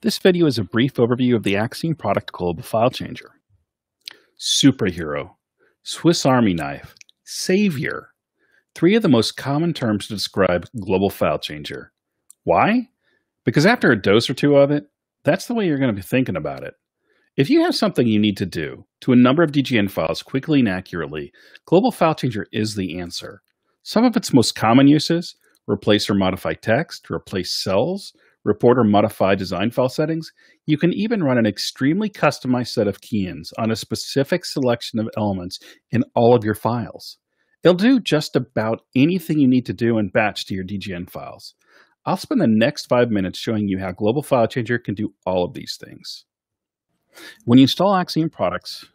This video is a brief overview of the Axiom product Global File Changer. Superhero, Swiss Army knife, savior. Three of the most common terms to describe Global File Changer. Why? Because after a dose or two of it, that's the way you're going to be thinking about it. If you have something you need to do to a number of DGN files quickly and accurately, Global File Changer is the answer. Some of its most common uses: replace or modify text, replace cells, report or modify design file settings. You can even run an extremely customized set of key-ins on a specific selection of elements in all of your files. It'll do just about anything you need to do in batch to your DGN files. I'll spend the next 5 minutes showing you how Global File Changer can do all of these things. When you install Axiom products,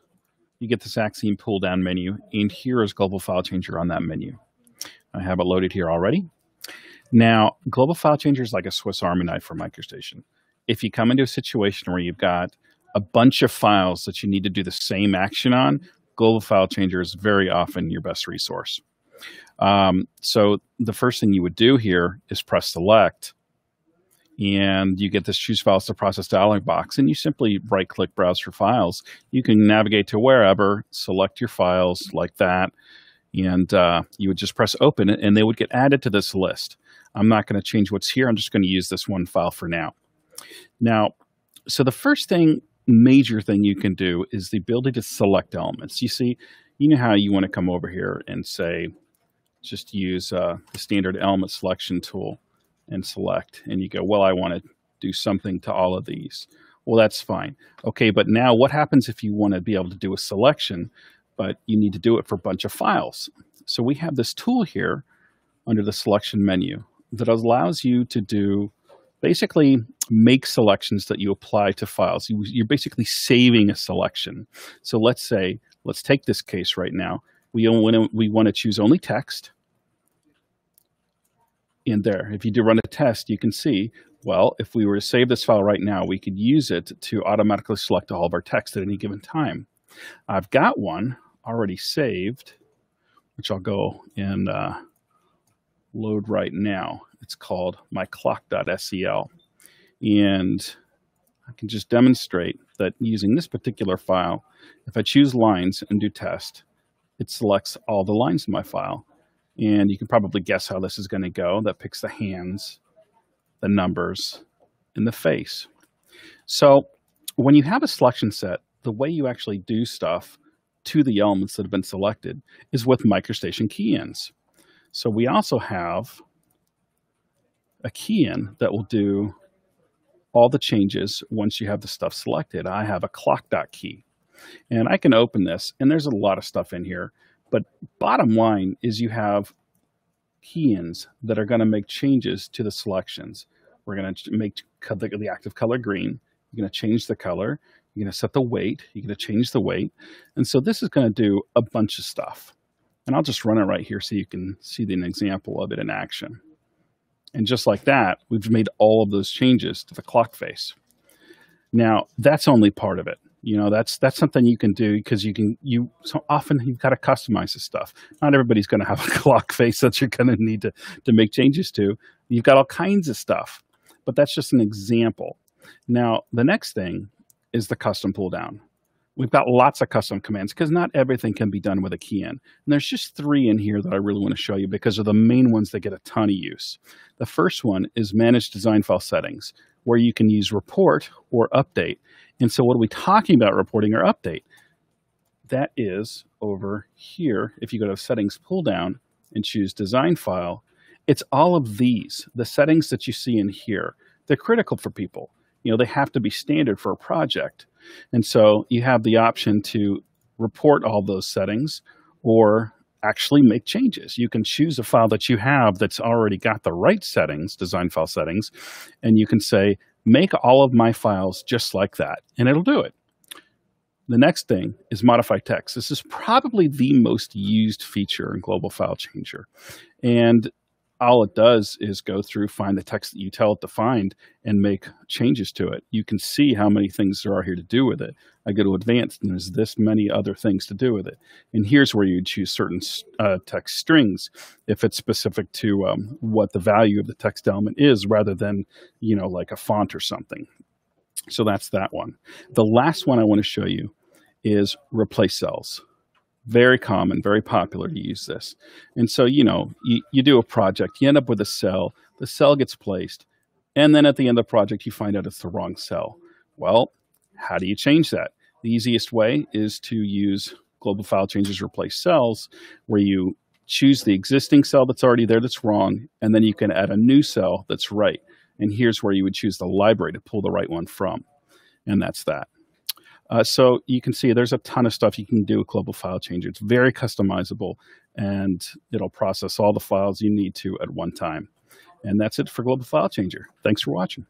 you get this Axiom pull-down menu, and here is Global File Changer on that menu. I have it loaded here already. Now, Global File Changer is like a Swiss Army knife for MicroStation. If you come into a situation where you've got a bunch of files that you need to do the same action on, Global File Changer is very often your best resource. So the first thing you would do here is press select, and you get this choose files to process dialog box, and you simply right-click browse for files. You can navigate to wherever, select your files like that, and you would just press open, and they would get added to this list. I'm not going to change what's here. I'm just going to use this one file for now. So the first thing, major thing you can do is the ability to select elements. You see, you know how you want to come over here and say, just use the standard element selection tool and select. And you go, well, I want to do something to all of these. Well, that's fine. Okay, but now what happens if you want to be able to do a selection, but you need to do it for a bunch of files? So we have this tool here under the selection menu that allows you to do basically make selections that you apply to files. You're basically saving a selection. So let's say, let's take this case right now. We want to choose only text. And there, if you do run a test, you can see, well, if we were to save this file right now, we could use it to automatically select all of our text at any given time. I've got one already saved, which I'll go and load right now. It's called MyClock.SEL. And I can just demonstrate that using this particular file, if I choose lines and do test, it selects all the lines in my file. And you can probably guess how this is going to go. That picks the hands, the numbers, and the face. So when you have a selection set, the way you actually do stuff to the elements that have been selected is with MicroStation key-ins. So we also have a key-in that will do all the changes once you have the stuff selected. I have a clock.key, and I can open this, and there's a lot of stuff in here. But bottom line is you have key-ins that are going to make changes to the selections. We're going to make the active color green. You're going to change the color. You're going to set the weight. You're going to change the weight. And so this is going to do a bunch of stuff. And I'll just run it right here so you can see an example of it in action. And just like that, we've made all of those changes to the clock face. Now, that's only part of it. You know, that's something you can do because so often you've got to customize this stuff. Not everybody's going to have a clock face that you're going to need to make changes to. You've got all kinds of stuff, but that's just an example. Now, the next thing is the custom pull down. We've got lots of custom commands because not everything can be done with a key-in. And there's just three in here that I really want to show you because they're the main ones that get a ton of use. The first one is manage design file settings, where you can use report or update. And so what are we talking about reporting or update? That is over here. If you go to settings pull down and choose design file, it's all of these, the settings that you see in here. They're critical for people. You know, they have to be standard for a project. And so you have the option to report all those settings or actually make changes. You can choose a file that you have that's already got the right settings, design file settings, and you can say, make all of my files just like that, and it'll do it. The next thing is modify text. This is probably the most used feature in Global File Changer. And all it does is go through, find the text that you tell it to find, and make changes to it. You can see how many things there are here to do with it. I go to advanced, and there's this many other things to do with it. And here's where you choose certain text strings if it's specific to what the value of the text element is, rather than, you know, like a font or something. So that's that one. The last one I want to show you is replace cells. Very common, very popular to use this. And so, you know, you do a project, you end up with a cell, the cell gets placed, and then at the end of the project, you find out it's the wrong cell. Well, how do you change that? The easiest way is to use Global File Changer's Replace Cells, where you choose the existing cell that's already there that's wrong, and then you can add a new cell that's right. And here's where you would choose the library to pull the right one from. And that's that. So you can see there's a ton of stuff you can do with Global File Changer. It's very customizable, and it'll process all the files you need to at one time. And that's it for Global File Changer. Thanks for watching.